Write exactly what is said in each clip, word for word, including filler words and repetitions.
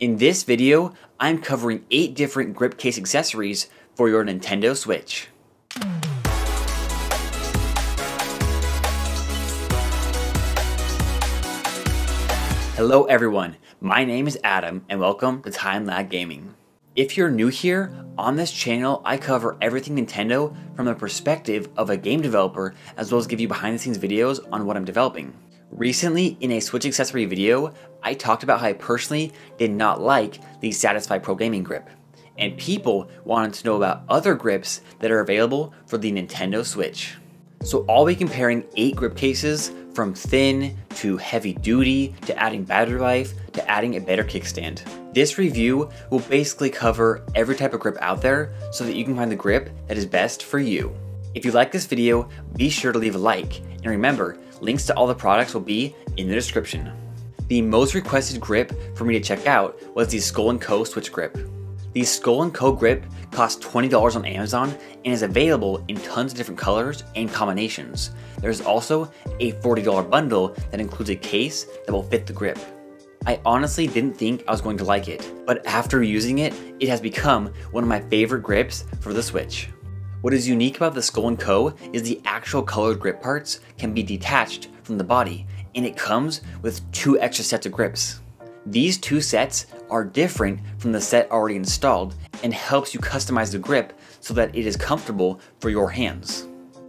In this video, I'm covering eight different grip case accessories for your Nintendo Switch. Hello everyone, my name is Adam and welcome to TimeLag Gaming. If you're new here, on this channel I cover everything Nintendo from the perspective of a game developer as well as give you behind the scenes videos on what I'm developing. Recently, in a Switch accessory video, I talked about how I personally did not like the Satisfye Pro Gaming grip, and people wanted to know about other grips that are available for the Nintendo Switch. So I'll be comparing eight grip cases from thin to heavy duty to adding battery life to adding a better kickstand. This review will basically cover every type of grip out there so that you can find the grip that is best for you. If you like this video, be sure to leave a like, and remember, links to all the products will be in the description. The most requested grip for me to check out was the Skull and Co. Switch grip. The Skull and Co. grip costs twenty dollars on Amazon and is available in tons of different colors and combinations. There's also a forty dollar bundle that includes a case that will fit the grip. I honestly didn't think I was going to like it, but after using it, it has become one of my favorite grips for the Switch. What is unique about the Skull and Co. is the actual colored grip parts can be detached from the body, and it comes with two extra sets of grips. These two sets are different from the set already installed and helps you customize the grip so that it is comfortable for your hands.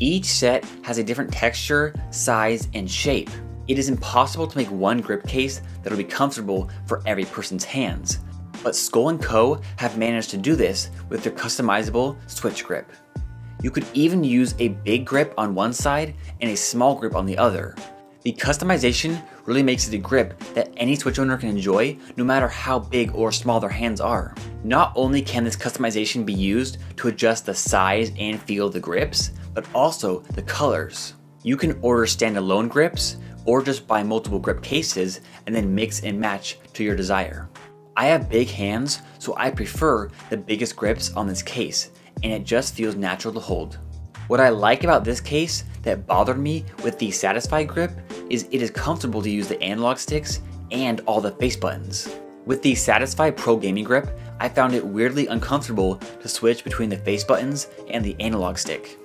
Each set has a different texture, size, and shape. It is impossible to make one grip case that will be comfortable for every person's hands, but Skull and Co. have managed to do this with their customizable Switch grip. You could even use a big grip on one side and a small grip on the other. The customization really makes it a grip that any Switch owner can enjoy no matter how big or small their hands are. Not only can this customization be used to adjust the size and feel of the grips, but also the colors. You can order standalone grips or just buy multiple grip cases and then mix and match to your desire. I have big hands, so I prefer the biggest grips on this case, and it just feels natural to hold. What I like about this case that bothered me with the Satisfye grip is it is comfortable to use the analog sticks and all the face buttons. With the Satisfye Pro Gaming grip, I found it weirdly uncomfortable to switch between the face buttons and the analog stick.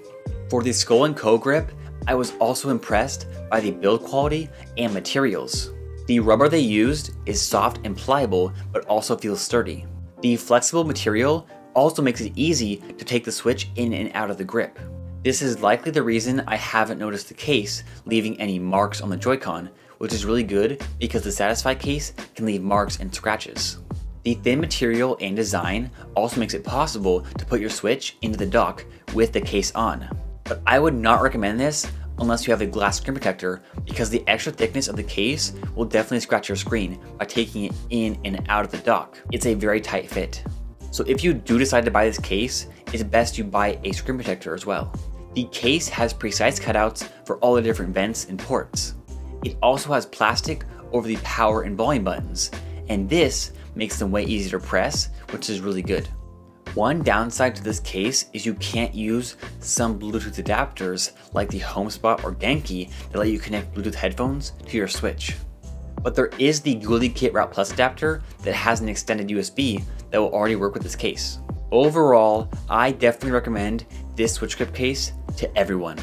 For the Skull and Co. grip, I was also impressed by the build quality and materials. The rubber they used is soft and pliable, but also feels sturdy. The flexible material also makes it easy to take the Switch in and out of the grip. This is likely the reason I haven't noticed the case leaving any marks on the Joy-Con, which is really good because the Satisfye case can leave marks and scratches. The thin material and design also makes it possible to put your Switch into the dock with the case on. But I would not recommend this unless you have a glass screen protector, because the extra thickness of the case will definitely scratch your screen by taking it in and out of the dock. It's a very tight fit. So if you do decide to buy this case, it's best you buy a screen protector as well. The case has precise cutouts for all the different vents and ports. It also has plastic over the power and volume buttons, and this makes them way easier to press, which is really good. One downside to this case is you can't use some Bluetooth adapters like the HomeSpot or Genki that let you connect Bluetooth headphones to your Switch. But there is the GuliKit Route Plus adapter that has an extended U S B that will already work with this case. Overall, I definitely recommend this Switch grip case to everyone.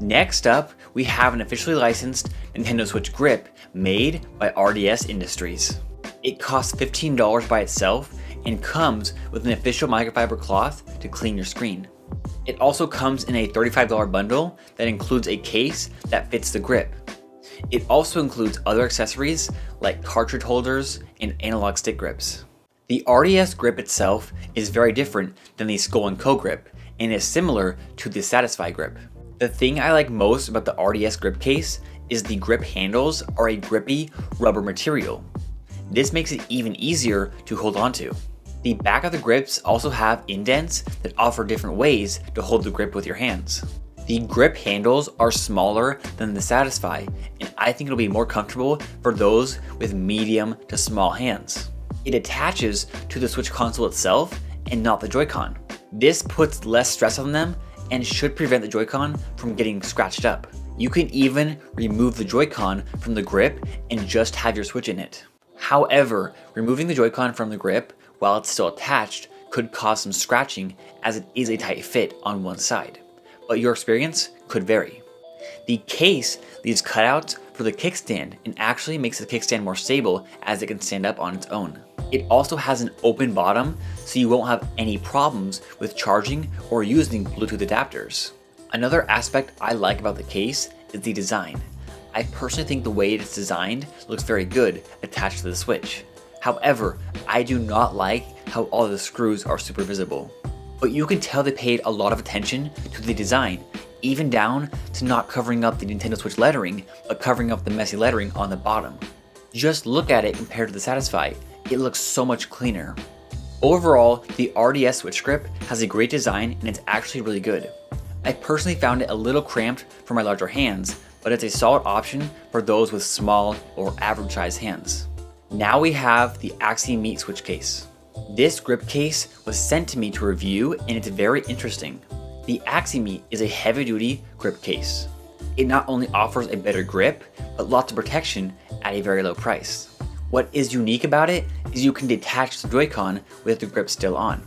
Next up, we have an officially licensed Nintendo Switch grip made by R D S Industries. It costs fifteen dollars by itself and comes with an official microfiber cloth to clean your screen. It also comes in a thirty-five dollar bundle that includes a case that fits the grip. It also includes other accessories like cartridge holders and analog stick grips. The R D S grip itself is very different than the Skull and Co. grip and is similar to the Satisfye grip. The thing I like most about the R D S grip case is the grip handles are a grippy rubber material. This makes it even easier to hold onto. The back of the grips also have indents that offer different ways to hold the grip with your hands. The grip handles are smaller than the Satisfye, and I think it'll be more comfortable for those with medium to small hands. It attaches to the Switch console itself and not the Joy-Con. This puts less stress on them and should prevent the Joy-Con from getting scratched up. You can even remove the Joy-Con from the grip and just have your Switch in it. However, removing the Joy-Con from the grip while it's still attached could cause some scratching, as it is a tight fit on one side, but your experience could vary. The case leaves cutouts for the kickstand and actually makes the kickstand more stable, as it can stand up on its own. It also has an open bottom, so you won't have any problems with charging or using Bluetooth adapters. Another aspect I like about the case is the design. I personally think the way it's designed looks very good attached to the Switch. However, I do not like how all the screws are super visible. But you can tell they paid a lot of attention to the design, even down to not covering up the Nintendo Switch lettering, but covering up the messy lettering on the bottom. Just look at it compared to the Satisfye. It looks so much cleaner. Overall, the R D S Switch grip has a great design and it's actually really good. I personally found it a little cramped for my larger hands, but it's a solid option for those with small or average size hands. Now we have the Aixmeet Switch case. This grip case was sent to me to review and it's very interesting. The Aixmeet is a heavy duty grip case. It not only offers a better grip, but lots of protection at a very low price. What is unique about it is you can detach the Joy-Con with the grip still on.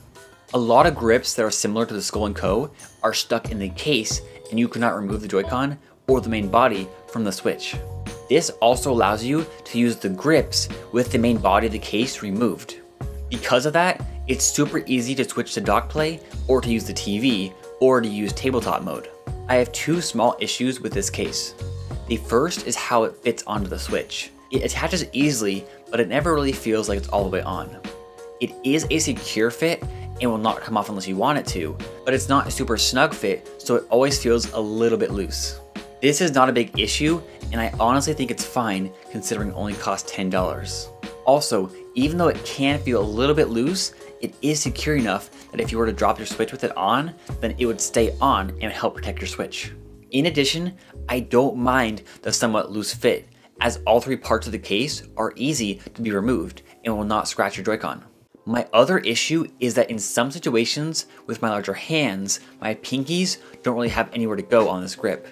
A lot of grips that are similar to the Skull and Co are stuck in the case and you cannot remove the Joy-Con or the main body from the Switch. This also allows you to use the grips with the main body of the case removed. Because of that, it's super easy to switch to dock play or to use the T V or to use tabletop mode. I have two small issues with this case. The first is how it fits onto the Switch. It attaches easily, but it never really feels like it's all the way on. It is a secure fit and will not come off unless you want it to, but it's not a super snug fit, so it always feels a little bit loose. This is not a big issue, and I honestly think it's fine considering it only costs ten dollars. Also, even though it can feel a little bit loose, it is secure enough that if you were to drop your Switch with it on, then it would stay on and help protect your Switch. In addition, I don't mind the somewhat loose fit, as all three parts of the case are easy to be removed and will not scratch your Joy-Con. My other issue is that in some situations with my larger hands, my pinkies don't really have anywhere to go on this grip.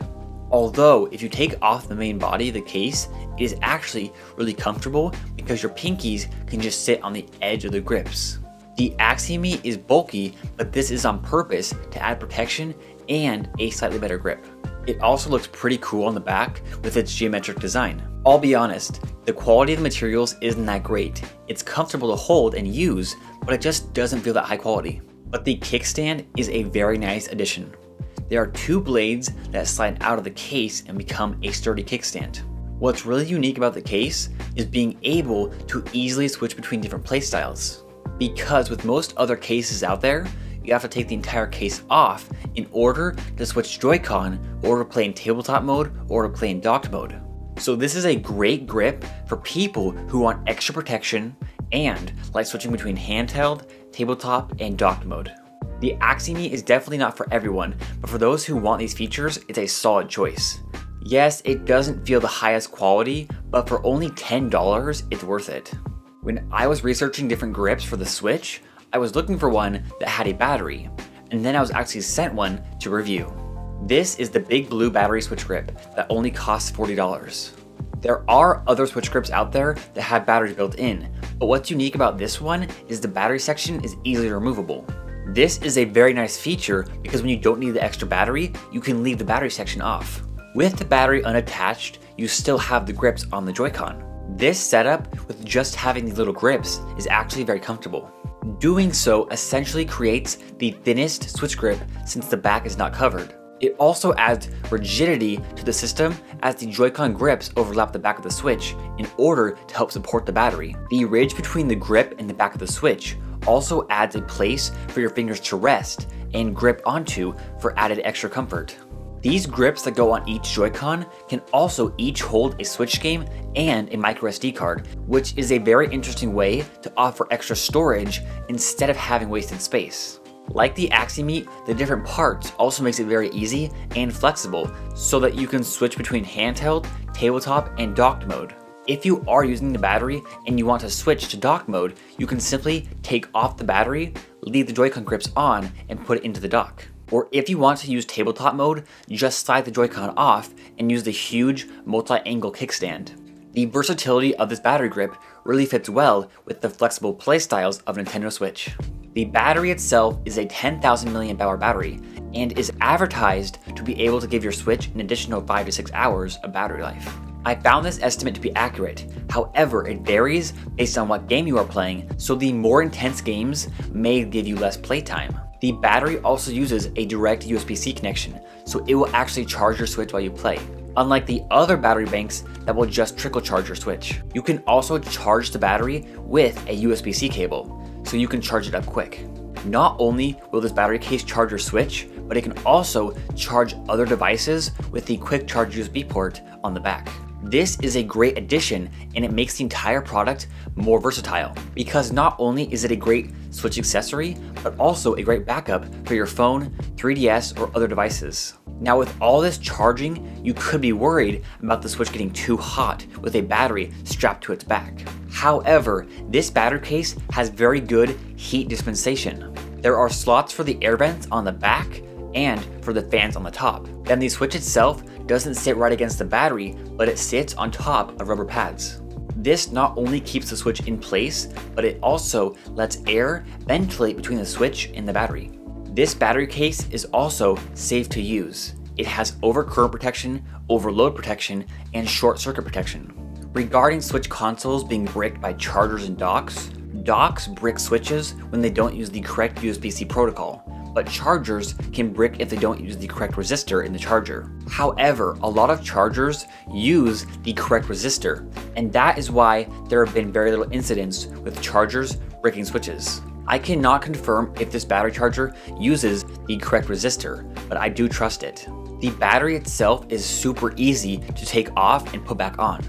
Although if you take off the main body of the case, it is actually really comfortable because your pinkies can just sit on the edge of the grips. The Aixmeet is bulky, but this is on purpose to add protection and a slightly better grip. It also looks pretty cool on the back with its geometric design. I'll be honest, the quality of the materials isn't that great. It's comfortable to hold and use, but it just doesn't feel that high quality. But the kickstand is a very nice addition. There are two blades that slide out of the case and become a sturdy kickstand. What's really unique about the case is being able to easily switch between different playstyles. Because with most other cases out there, you have to take the entire case off in order to switch Joy-Con or to play in tabletop mode or to play in docked mode. So this is a great grip for people who want extra protection and like switching between handheld, tabletop, and docked mode. The Aixmeet is definitely not for everyone, but for those who want these features, it's a solid choice. Yes, it doesn't feel the highest quality, but for only ten dollars, it's worth it. When I was researching different grips for the Switch, I was looking for one that had a battery, and then I was actually sent one to review. This is the Big Blue Battery Switch grip that only costs forty dollars. There are other Switch grips out there that have batteries built in, but what's unique about this one is the battery section is easily removable. This is a very nice feature because when you don't need the extra battery, you can leave the battery section off. With the battery unattached, you still have the grips on the Joy-Con. This setup with just having these little grips is actually very comfortable. Doing so essentially creates the thinnest Switch grip since the back is not covered. It also adds rigidity to the system as the Joy-Con grips overlap the back of the Switch in order to help support the battery. The ridge between the grip and the back of the Switch also adds a place for your fingers to rest and grip onto for added extra comfort. These grips that go on each Joy-Con can also each hold a Switch game and a micro S D card, which is a very interesting way to offer extra storage instead of having wasted space. Like the Aixmeet, the different parts also makes it very easy and flexible so that you can switch between handheld, tabletop, and docked mode. If you are using the battery and you want to switch to dock mode, you can simply take off the battery, leave the Joy-Con grips on, and put it into the dock. Or if you want to use tabletop mode, just slide the Joy-Con off and use the huge multi-angle kickstand. The versatility of this battery grip really fits well with the flexible playstyles of Nintendo Switch. The battery itself is a ten thousand milliamp hour battery and is advertised to be able to give your Switch an additional five to six hours of battery life. I found this estimate to be accurate, however it varies based on what game you are playing, so the more intense games may give you less playtime. The battery also uses a direct U S B C connection, so it will actually charge your Switch while you play, unlike the other battery banks that will just trickle charge your Switch. You can also charge the battery with a U S B C cable, so you can charge it up quick. Not only will this battery case charge your Switch, but it can also charge other devices with the quick charge U S B port on the back. This is a great addition, and it makes the entire product more versatile, because not only is it a great Switch accessory, but also a great backup for your phone, three D S, or other devices. Now with all this charging, you could be worried about the Switch getting too hot with a battery strapped to its back. However, this battery case has very good heat dispensation. There are slots for the air vents on the back and for the fans on the top. Then the Switch itself doesn't sit right against the battery, but it sits on top of rubber pads. This not only keeps the Switch in place, but it also lets air ventilate between the Switch and the battery. This battery case is also safe to use. It has overcurrent protection, overload protection, and short circuit protection. Regarding Switch consoles being bricked by chargers and docks, docks brick Switches when they don't use the correct U S B C protocol, but chargers can brick if they don't use the correct resistor in the charger. However, a lot of chargers use the correct resistor, and that is why there have been very little incidents with chargers bricking Switches. I cannot confirm if this battery charger uses the correct resistor, but I do trust it. The battery itself is super easy to take off and put back on.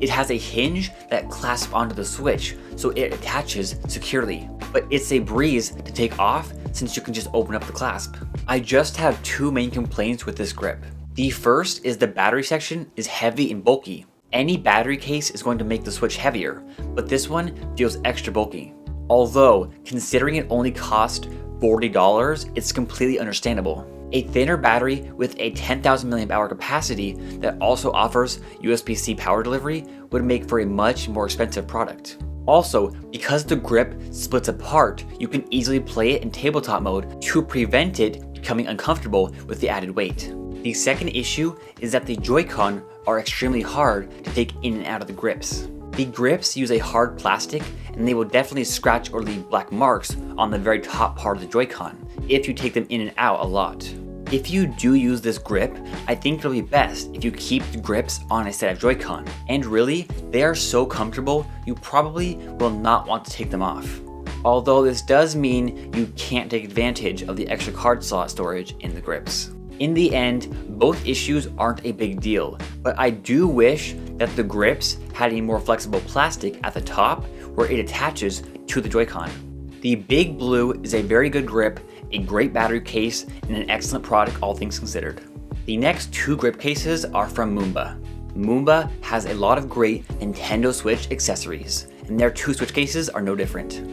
It has a hinge that clasps onto the Switch, so it attaches securely, but it's a breeze to take off since you can just open up the clasp. I just have two main complaints with this grip. The first is the battery section is heavy and bulky. Any battery case is going to make the Switch heavier, but this one feels extra bulky. Although, considering it only cost forty dollars, it's completely understandable. A thinner battery with a ten thousand milliamp hour capacity that also offers U S B C power delivery would make for a much more expensive product. Also, because the grip splits apart, you can easily play it in tabletop mode to prevent it becoming uncomfortable with the added weight. The second issue is that the Joy-Con are extremely hard to take in and out of the grips. The grips use a hard plastic, and they will definitely scratch or leave black marks on the very top part of the Joy-Con if you take them in and out a lot. If you do use this grip, I think it'll be best if you keep the grips on a set of Joy-Con. And really, they are so comfortable, you probably will not want to take them off. Although this does mean you can't take advantage of the extra card slot storage in the grips. In the end, both issues aren't a big deal, but I do wish that the grips had a more flexible plastic at the top where it attaches to the Joy-Con. The Big Blue is a very good grip, a great battery case, and an excellent product, all things considered. The next two grip cases are from Mumba. Mumba has a lot of great Nintendo Switch accessories, and their two Switch cases are no different.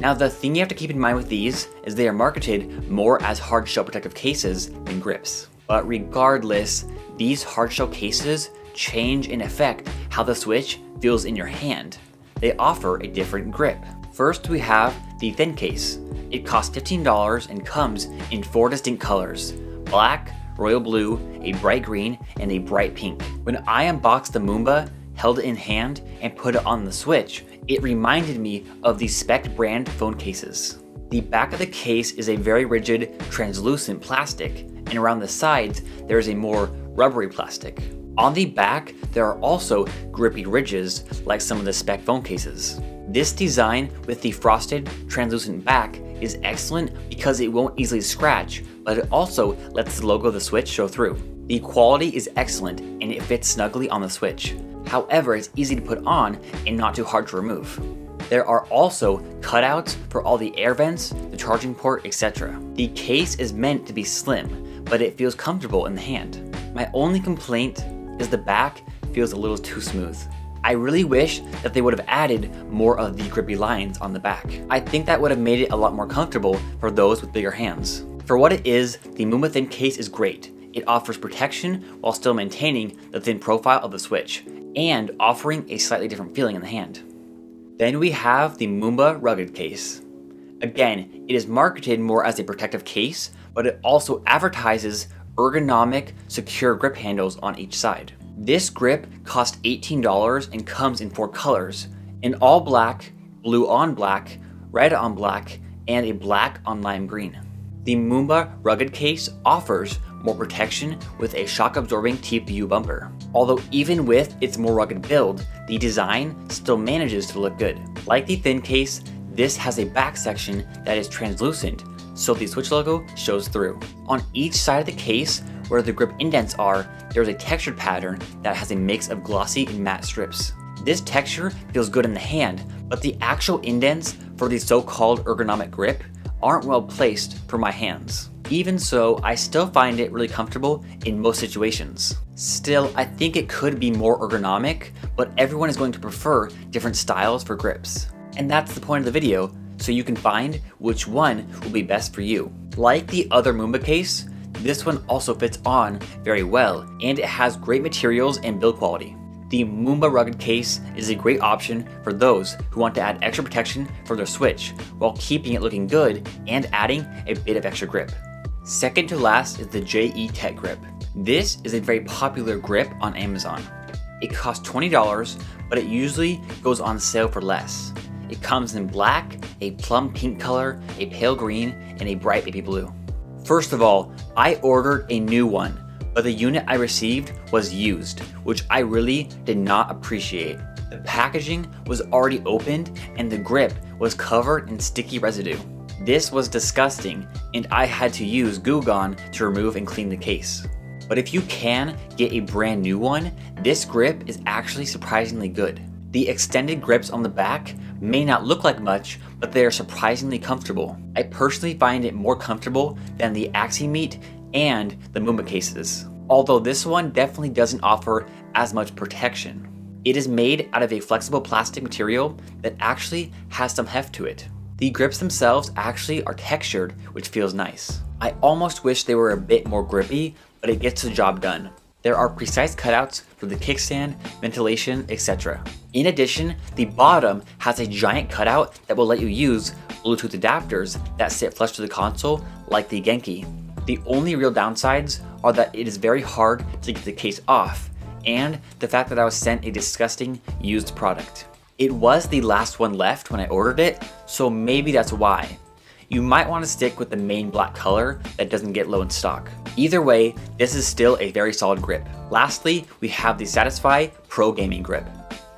Now the thing you have to keep in mind with these is they are marketed more as hard shell protective cases than grips. But regardless, these hard shell cases change and affect how the Switch feels in your hand. They offer a different grip. First, we have the thin case. It costs fifteen dollars and comes in four distinct colors: black, royal blue, a bright green, and a bright pink. When I unboxed the Mumba, held it in hand, and put it on the Switch, it reminded me of the Spect brand phone cases. The back of the case is a very rigid, translucent plastic, and around the sides, there is a more rubbery plastic. On the back, there are also grippy ridges like some of the Spect phone cases. This design with the frosted, translucent back is excellent because it won't easily scratch, but it also lets the logo of the Switch show through. The quality is excellent and it fits snugly on the Switch. However, it's easy to put on and not too hard to remove. There are also cutouts for all the air vents, the charging port, et cetera. The case is meant to be slim, but it feels comfortable in the hand. My only complaint is the back feels a little too smooth. I really wish that they would have added more of the grippy lines on the back. I think that would have made it a lot more comfortable for those with bigger hands. For what it is, the Mumba Thin case is great. It offers protection while still maintaining the thin profile of the Switch and offering a slightly different feeling in the hand. Then we have the Mumba rugged case. Again, it is marketed more as a protective case, but it also advertises ergonomic, secure grip handles on each side. This grip costs eighteen dollars and comes in four colors, an all black, blue on black, red on black, and a black on lime green. The Mumba rugged case offers more protection with a shock-absorbing T P U bumper. Although even with its more rugged build, the design still manages to look good. Like the thin case, this has a back section that is translucent, so the Switch logo shows through. On each side of the case, where the grip indents are, there is a textured pattern that has a mix of glossy and matte strips. This texture feels good in the hand, but the actual indents for the so-called ergonomic grip aren't well placed for my hands. Even so, I still find it really comfortable in most situations. Still, I think it could be more ergonomic, but everyone is going to prefer different styles for grips. And that's the point of the video, so you can find which one will be best for you. Like the other Mumba case, this one also fits on very well, and it has great materials and build quality. The Mumba rugged case is a great option for those who want to add extra protection for their Switch, while keeping it looking good and adding a bit of extra grip. Second to last is the J E Tech grip. This is a very popular grip on Amazon. It costs twenty dollars, but it usually goes on sale for less. It comes in black, a plum pink color, a pale green, and a bright baby blue. First of all, I ordered a new one, but the unit I received was used, which I really did not appreciate. The packaging was already opened and the grip was covered in sticky residue. This was disgusting, and I had to use Goo Gone to remove and clean the case. But if you can get a brand new one, this grip is actually surprisingly good. The extended grips on the back may not look like much, but they are surprisingly comfortable. I personally find it more comfortable than the Aixmeet and the Mumba cases, although this one definitely doesn't offer as much protection. It is made out of a flexible plastic material that actually has some heft to it. The grips themselves actually are textured, which feels nice. I almost wish they were a bit more grippy, but it gets the job done. There are precise cutouts for the kickstand, ventilation, et cetera. In addition, the bottom has a giant cutout that will let you use Bluetooth adapters that sit flush to the console, like the Genki. The only real downsides are that it is very hard to get the case off, and the fact that I was sent a disgusting used product. It was the last one left when I ordered it, so maybe that's why. You might want to stick with the main black color that doesn't get low in stock. Either way, this is still a very solid grip. Lastly, we have the Satisfye Pro Gaming grip.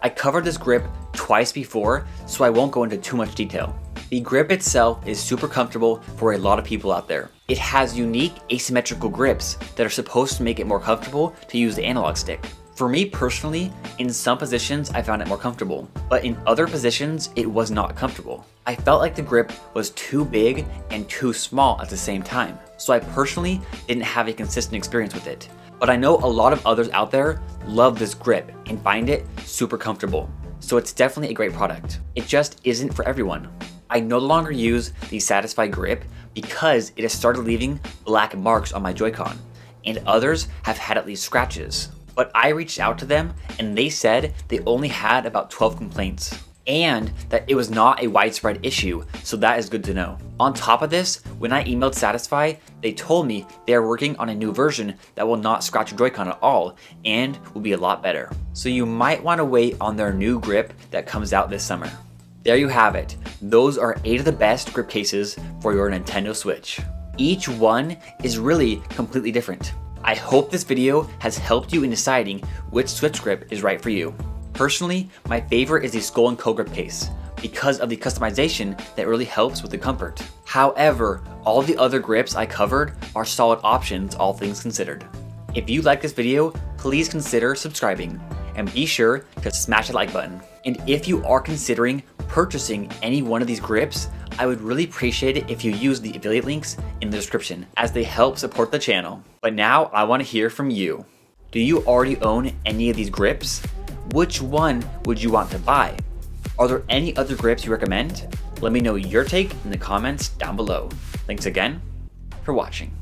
I covered this grip twice before, so I won't go into too much detail. The grip itself is super comfortable for a lot of people out there. It has unique asymmetrical grips that are supposed to make it more comfortable to use the analog stick. For me personally, in some positions I found it more comfortable, but in other positions it was not comfortable. I felt like the grip was too big and too small at the same time, so I personally didn't have a consistent experience with it. But I know a lot of others out there love this grip and find it super comfortable, so it's definitely a great product. It just isn't for everyone. I no longer use the Satisfye grip because it has started leaving black marks on my Joy-Con, and others have had at least scratches. But I reached out to them and they said they only had about twelve complaints and that it was not a widespread issue, so that is good to know. On top of this, when I emailed Satisfye, they told me they are working on a new version that will not scratch your Joy-Con at all and will be a lot better. So you might want to wait on their new grip that comes out this summer. There you have it. Those are eight of the best grip cases for your Nintendo Switch. Each one is really completely different. I hope this video has helped you in deciding which Switch grip is right for you. Personally, my favorite is the Skull and Co grip case because of the customization that really helps with the comfort. However, all the other grips I covered are solid options, all things considered. If you like this video, please consider subscribing and be sure to smash the like button. And if you are considering purchasing any one of these grips, I would really appreciate it if you use the affiliate links in the description as they help support the channel. But now I want to hear from you. Do you already own any of these grips? Which one would you want to buy? Are there any other grips you recommend? Let me know your take in the comments down below. Thanks again for watching.